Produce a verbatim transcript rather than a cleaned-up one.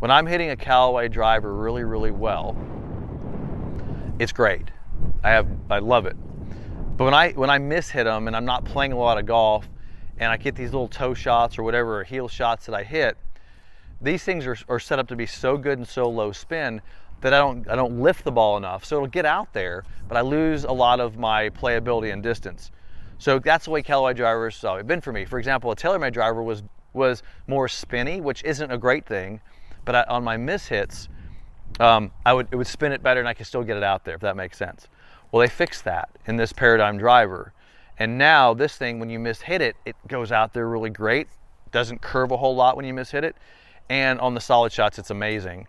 When I'm hitting a Callaway driver really, really well, it's great. I have, I love it. But when I when I miss hit them and I'm not playing a lot of golf and I get these little toe shots or whatever, or heel shots that I hit, these things are, are set up to be so good and so low spin that I don't I don't lift the ball enough. So it'll get out there, but I lose a lot of my playability and distance. So that's the way Callaway drivers have been for me. For example, a TaylorMade driver was was more spinny, which isn't a great thing, but I, on my miss hits, um, I would it would spin it better and I could still get it out there, if that makes sense. Well, they fixed that in this Paradym driver. And now this thing, when you miss hit it, it goes out there really great, doesn't curve a whole lot when you miss hit it, and on the solid shots, it's amazing.